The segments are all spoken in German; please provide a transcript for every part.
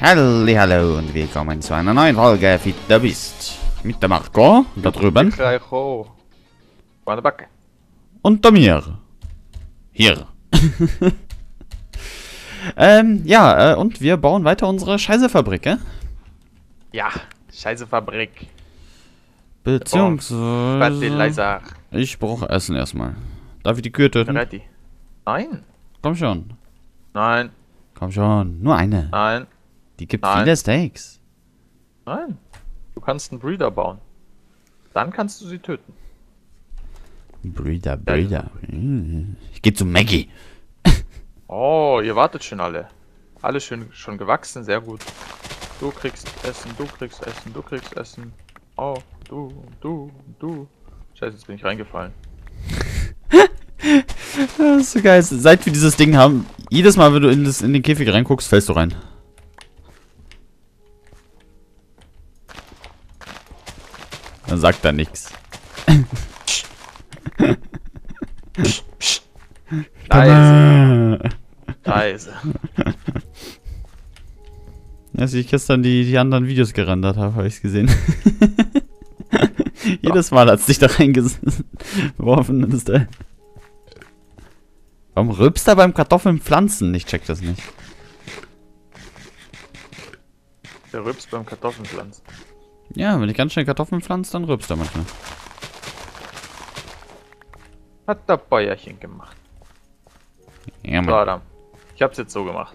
Hallo und willkommen zu einer neuen Folge Feed the Beast. Mit der Marco, da drüben. Und der mir. Hier. Ja, und wir bauen weiter unsere Scheißefabrik, Ja, Scheißefabrik. Beziehungsweise... Ich brauche Essen erstmal. Darf ich die Kühe töten? Nein. Komm schon. Nein. Komm schon, nur eine. Nein. Die gibt viele Steaks. Nein. Du kannst einen Breeder bauen. Dann kannst du sie töten. Breeder. Ich gehe zu Maggie. Oh, ihr wartet schon alle. Alle schön, schon gewachsen, sehr gut. Du kriegst Essen, du kriegst Essen, du kriegst Essen. Oh, du. Scheiße, jetzt bin ich reingefallen. Das ist so geil. Seit wir dieses Ding haben, jedes Mal, wenn du in den Käfig reinguckst, fällst du rein. Dann sagt er nichts. Scheiße. Als ich gestern die anderen Videos gerendert habe, habe ich es gesehen. Jedes Mal hat es dich da reingeworfen. Warum rülpst er beim Kartoffeln pflanzen? Ich check das nicht. Der rülpst beim Kartoffeln pflanzen. Ja, wenn ich ganz schnell Kartoffeln pflanze, dann rülpst er manchmal. Hat der Bäuerchen gemacht. Ja, Mann. So, Adam. Ich hab's jetzt so gemacht.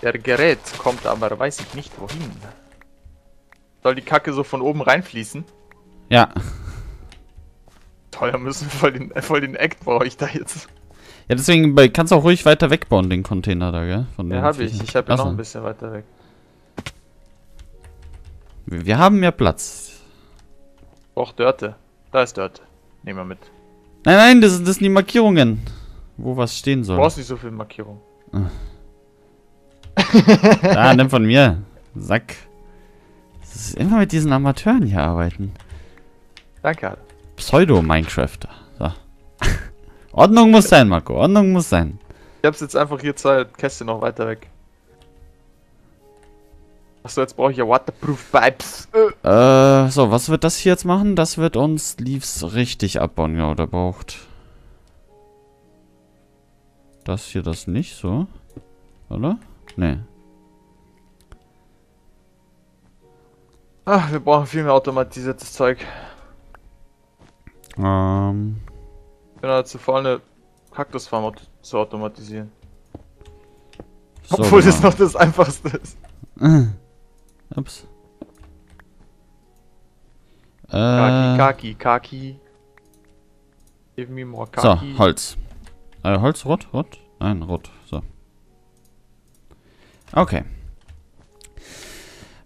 Der Gerät kommt aber, weiß ich nicht wohin. Soll die Kacke so von oben reinfließen? Ja. Teuer müssen voll den Act brauche ich da jetzt. Ja, deswegen kannst du auch ruhig weiter wegbauen, den Container da, gell? Von ja, habe ich. Ich habe ja noch ein bisschen weiter weg. Wir haben mehr Platz. Och, Dörte. Da ist Dörte. Nehmen wir mit. Nein, das sind die Markierungen. Wo was stehen soll. Du brauchst nicht so viel Markierung. Da, nimm von mir. Sack. Das ist immer mit diesen Amateuren hier arbeiten. Danke, Adam. Pseudo-Minecrafter. So. Ordnung muss sein, Marco. Ordnung muss sein. Ich hab's jetzt einfach hier zwei Käste noch weiter weg. Achso, jetzt brauche ich ja Waterproof Pipes. So, was wird das hier jetzt machen? Das wird uns Leaves richtig abbauen, ja, oder braucht. Das hier, das nicht, so. Oder? Nee. Ach, wir brauchen viel mehr automatisiertes Zeug. Ich bin halt zu faul, eine Kaktusfarm zu automatisieren. So, obwohl genau. Das noch das Einfachste ist. Ups. Kaki. Give me more Kaki. So, Holz. Holz, rot? Nein, rot. So. Okay.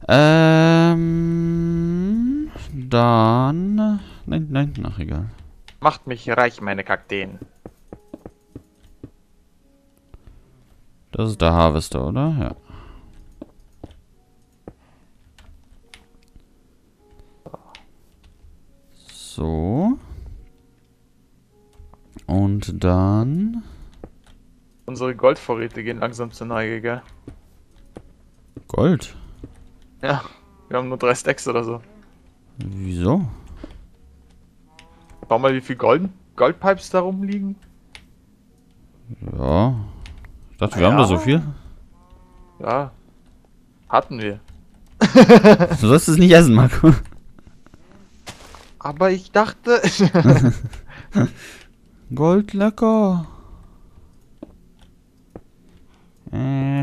Dann... Nein, ach egal. Macht mich reich, meine Kakteen. Das ist der Harvester, oder? Ja. So. Und dann... Unsere Goldvorräte gehen langsam zur Neige, gell? Gold? Ja, wir haben nur 3 Stacks oder so. Wieso? Schau mal, wie viel Goldpipes da rumliegen. Ja. Ich dachte, wir haben da so viel. Ja. Hatten wir. Du sollst es nicht essen, Marco. Aber ich dachte... Gold lecker.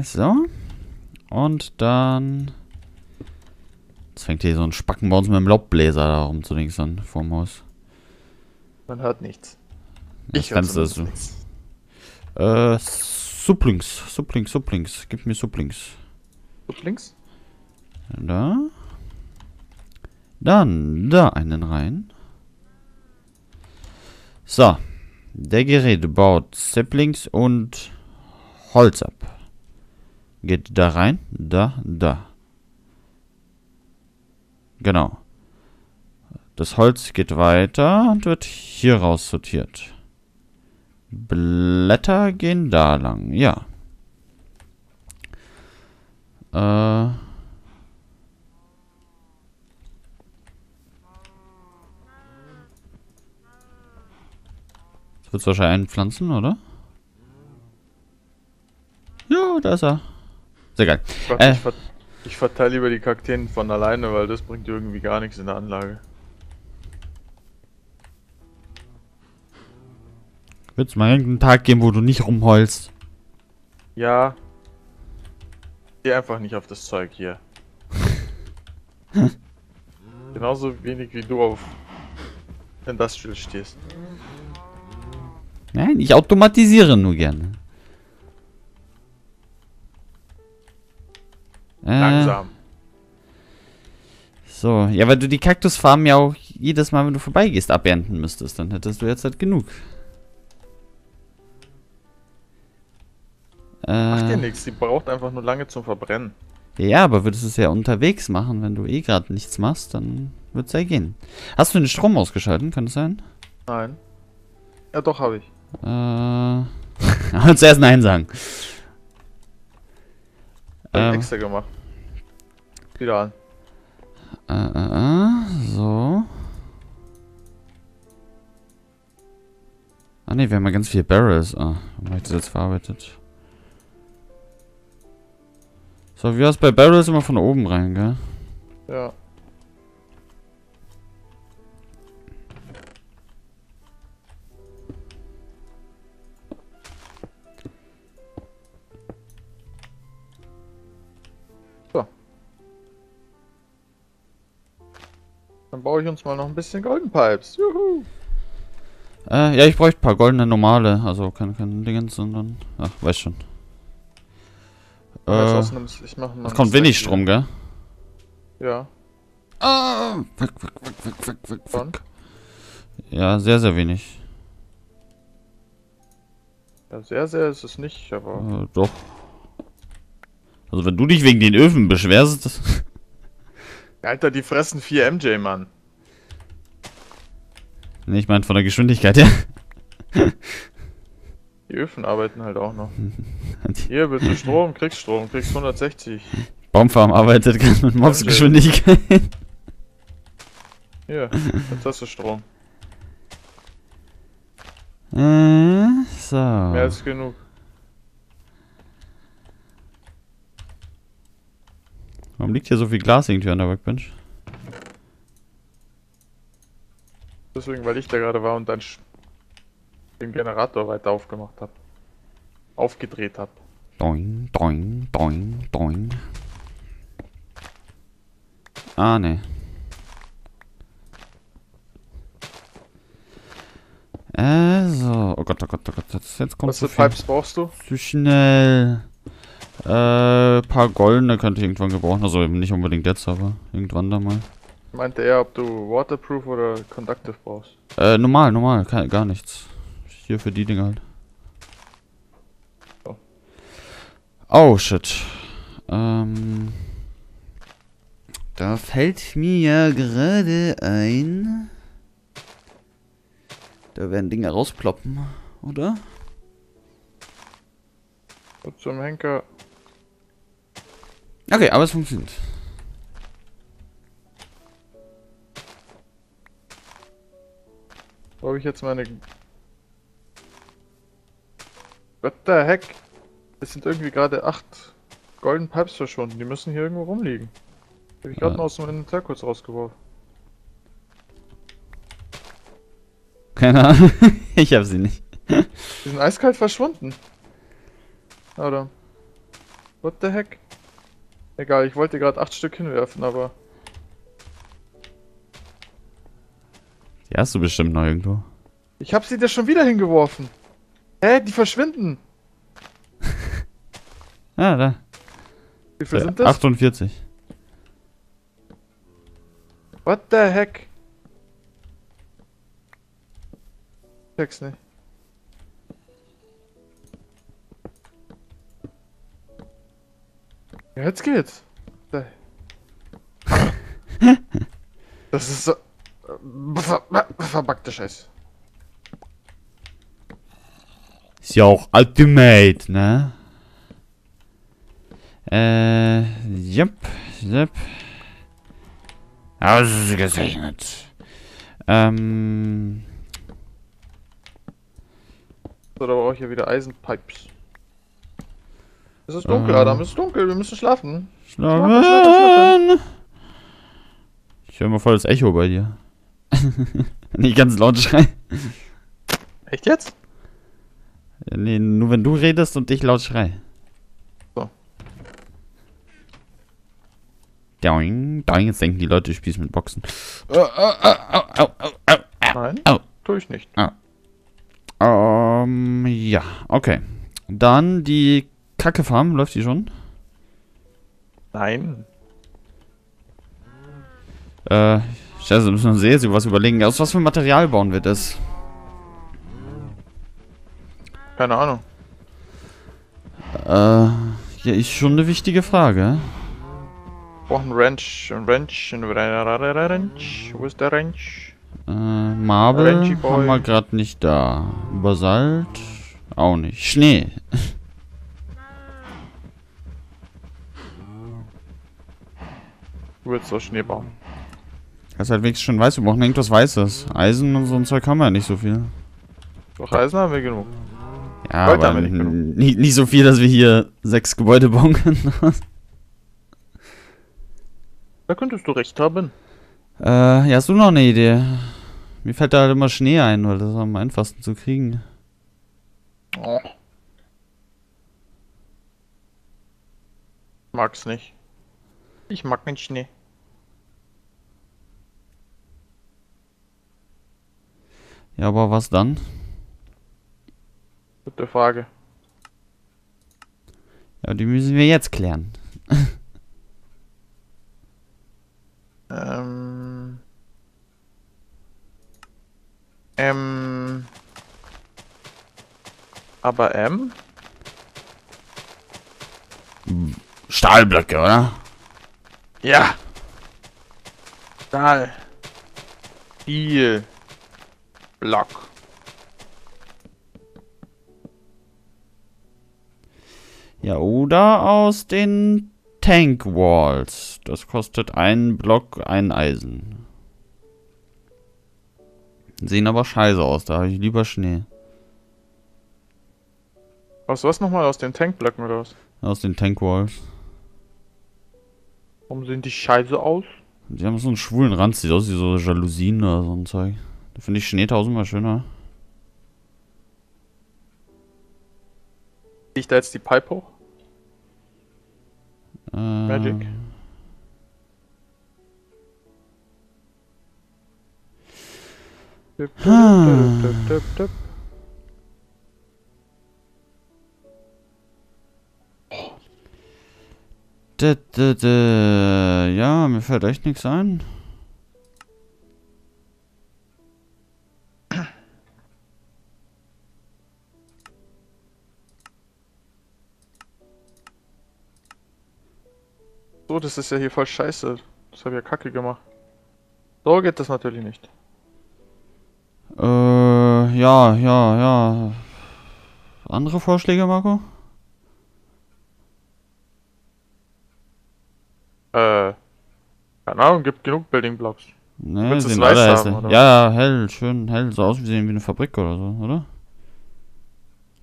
So. Und dann... Jetzt fängt hier so ein Spacken bei uns mit dem Laubbläser da rum zu links an, vorm Haus. Man hört nichts. Ich höre nichts. Supplings. Gib mir Supplings. Supplings? Da. Dann da einen rein. So. Der Gerät baut Saplings und Holz ab. Geht da rein. Da. Genau. Das Holz geht weiter und wird hier raus sortiert. Blätter gehen da lang. Ja. Das wird wahrscheinlich einpflanzen, oder? Ja, da ist er. Sehr geil. Ich verteile lieber die Kakteen von alleine, weil das bringt irgendwie gar nichts in der Anlage. Wird es mal irgendeinen Tag geben, wo du nicht rumheulst? Ja. Geh einfach nicht auf das Zeug hier. Genauso wenig wie du auf Industrial stehst. Nein, ich automatisiere nur gerne. Langsam. So, ja, weil du die Kaktusfarben ja auch jedes Mal, wenn du vorbeigehst, abernten müsstest. Dann hättest du jetzt halt genug. Macht ja nichts, die braucht einfach nur lange zum Verbrennen. Ja, aber würdest du es ja unterwegs machen, wenn du eh gerade nichts machst, dann wird es ja gehen. Hast du den Strom ausgeschaltet, kann das sein? Nein. Ja, doch, habe ich. Aber zuerst Nein sagen. Extra gemacht. Wieder an. So. Ah ne, wir haben ja ganz viele Barrels. Ah, warum habe ich das jetzt verarbeitet? So, wie hast bei Barrels immer von oben rein, gell? Ja. So. Dann baue ich uns mal noch ein bisschen Golden Pipes. Juhu! Ja, ich bräuchte ein paar goldene normale. Also keine Dingens, sondern. Ach, weiß schon. Es kommt wenig Strom, gell? Ja. Ah, fuck. Ja, sehr, sehr wenig. Ja, sehr, sehr ist es nicht, aber... doch. Also wenn du dich wegen den Öfen beschwerst... Das Alter, die fressen 4 MJ, Mann. Ne, ich meine von der Geschwindigkeit, ja. Die Öfen arbeiten halt auch noch. Hier, bitte Strom, kriegst 160. Baumfarm arbeitet ganz mit Mobsgeschwindigkeit. Hier, jetzt hast du Strom. So. Mehr als genug. Warum liegt hier so viel Glas irgendwie an der Workbench? Deswegen, weil ich da gerade war und dann... den Generator weiter aufgemacht habe. Aufgedreht habe. Doing, doing, doing, doing. Ah, ne. So. Oh Gott, oh Gott, oh Gott. Jetzt kommt was für Pipes brauchst du? Zu schnell. Paar goldene könnte ich irgendwann gebrauchen. Also nicht unbedingt jetzt, aber irgendwann da mal. Meinte er, ob du Waterproof oder Conductive brauchst? Normal. Gar nichts. Hier für die Dinger halt. Oh. Oh, shit. Da fällt mir gerade ein. Da werden Dinger rausploppen, oder? Und zum Henker. Okay, aber es funktioniert. Wo habe ich jetzt meine... What the heck? Es sind irgendwie gerade 8 Golden Pipes verschwunden. Die müssen hier irgendwo rumliegen. Habe ich gerade noch aus dem Inventar kurz rausgeworfen. Keine Ahnung. Ich habe sie nicht. Die sind eiskalt verschwunden. Oder? What the heck? Egal, ich wollte gerade 8 Stück hinwerfen, aber... Die hast du bestimmt noch irgendwo. Ich habe sie dir schon wieder hingeworfen. Hä, die verschwinden! Ah, da. Wie viel sind das? 48. What the heck? Ich check's nicht. Ja, jetzt geht's. Das ist so... verbackte Scheiße. Ist ja auch Ultimate, ne? Yep. Ausgezeichnet. So, da brauche ich ja wieder Eisenpipes. Es ist dunkel, Adam, es ist dunkel, wir müssen schlafen. Schlafen! Ich höre mal voll das Echo bei dir. Nicht ganz laut schreien. Echt jetzt? Ja, nee, nur wenn du redest und ich laut schreie. So. Doing, doing, jetzt denken die Leute, ich spiele mit Boxen. Nein, tue ich nicht. Ja, okay. Dann die Kacke-Farm, läuft die schon? Nein. Scheiße, müssen wir uns sehr über was überlegen. Aus was für Material bauen wir das? Keine Ahnung. Ja, ist schon eine wichtige Frage. Oh, ein Wrench. Wo ist der Wrench? Marble haben wir gerade nicht da. Basalt auch nicht. Schnee. Du willst so Schnee bauen. Das ist halt wenigstens schon weiß, wir brauchen irgendwas Weißes. Eisen und so ein Zeug haben wir ja nicht so viel. Doch, Eisen haben wir genug. Ja, Gold aber haben wir nicht genug. Nicht so viel, dass wir hier 6 Gebäude bauen können. Da könntest du recht haben. Ja, hast du noch eine Idee? Mir fällt da halt immer Schnee ein, weil das ist am einfachsten zu kriegen. Oh. Ich mag's nicht. Ich mag keinen Schnee. Ja, aber was dann? Gute Frage. Ja, die müssen wir jetzt klären. Stahlblöcke, oder? Ja. Stahl. Viel. Block. Ja, oder aus den Tank Walls. Das kostet einen Block, ein Eisen. Sehen aber scheiße aus, da habe ich lieber Schnee. Aus was nochmal? Aus den Tankblöcken oder was? Aus den Tank Walls. Warum sehen die scheiße aus? Die haben so einen schwulen Rand, sieht aus wie so Jalousien oder so ein Zeug. Da finde ich Schnee tausendmal schöner. Sehe ich da jetzt die Pipe hoch? Magic. Ja, mir fällt echt nichts ein. So, das ist ja hier voll scheiße. Das habe ich ja kacke gemacht. So geht das natürlich nicht. Ja. Andere Vorschläge, Marco? Keine Ahnung, gibt genug Building Blocks. Nee, sind alle hässlich. Ja, hell, schön hell. So aus wie eine Fabrik oder so, oder?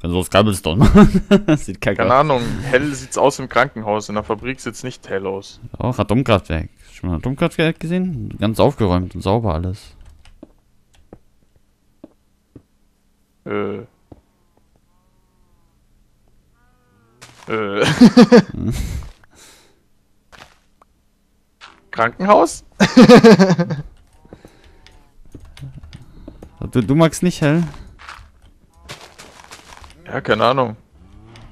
Also aus Cobblestone machen. Sieht kacke aus. Keine Ahnung, hell sieht's aus im Krankenhaus, in der Fabrik sieht's nicht hell aus. Auch Atomkraftwerk. Schon mal Atomkraftwerk gesehen? Ganz aufgeräumt und sauber alles. Krankenhaus? Du magst nicht hell? Ja, keine Ahnung.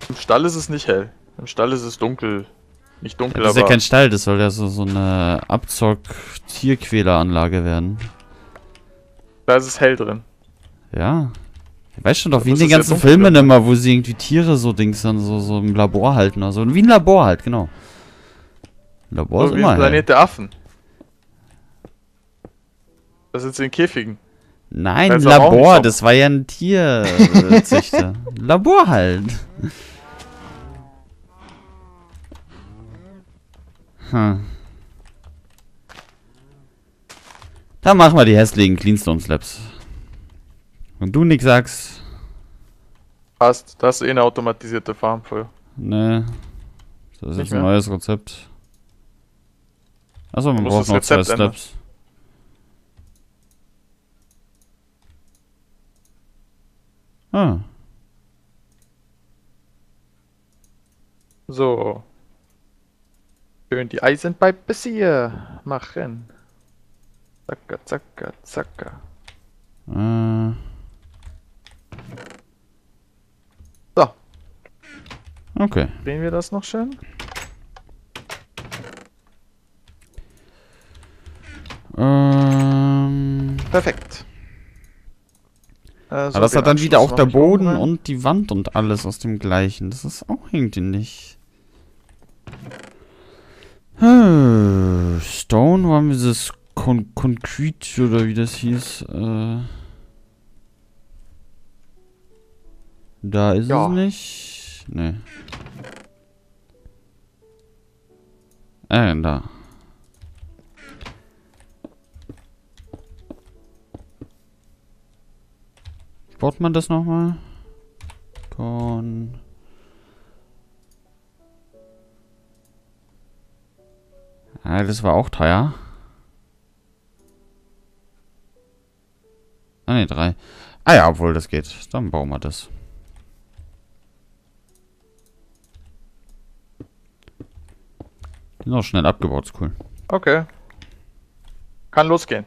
Im Stall ist es nicht hell. Im Stall ist es dunkel. Nicht dunkel, aber... Das ist ja kein Stall, das soll ja so eine Abzock-Tierquäleranlage werden. Da ist es hell drin. Ja. Weißt du doch, wie in den ganzen Filmen immer, wo sie irgendwie Tiere so Dings dann so im Labor halten. Also wie ein Labor halt, genau. Ein Labor ist immer hell. Planet der Affen. Das sind sie in Käfigen. Nein, also Labor, so. Das war ja ein Tierzüchter. Labor halt. Hm. Dann machen wir die hässlichen Cleanstone Slabs. Und du nix sagst. Passt, das ist eh eine automatisierte Farm voll. Ne. Das ist jetzt ein neues Rezept. Achso, man braucht noch 2 Slabs. Ah. So. Schön die Eisenpipe hier machen. Zacka, zacka, zacka. So. Okay. Drehen wir das noch schön? Perfekt. Aber das hat dann wieder auch der Boden und die Wand und alles aus dem gleichen. Das ist auch irgendwie nicht. Stone, wo haben wir dieses Concrete oder wie das hieß? Da ist es nicht. Nee. Da. Baut man das nochmal? Ah, das war auch teuer. Ah ne, 3. Ah ja, obwohl das geht. Dann bauen wir das. Die sind auch schnell abgebaut, ist cool. Okay. Kann losgehen.